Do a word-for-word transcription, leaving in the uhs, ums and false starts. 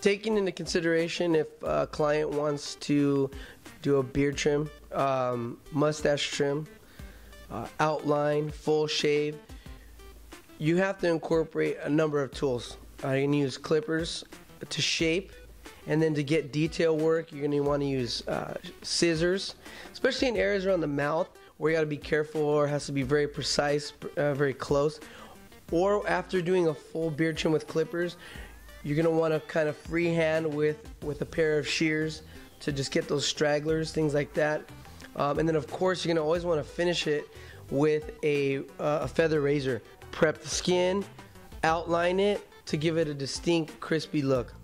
Taking into consideration if a client wants to do a beard trim, um, mustache trim, uh, outline, full shave, you have to incorporate a number of tools. Uh, you can use clippers to shape, and then to get detail work, you're going to want to use uh, scissors, especially in areas around the mouth where you got to be careful or has to be very precise, uh, very close. Or after doing a full beard trim with clippers, you're going to want to kind of freehand with, with a pair of shears to just get those stragglers, things like that. Um, and then of course, you're going to always want to finish it with a, uh, a feather razor. Prep the skin, outline it to give it a distinct, crispy look.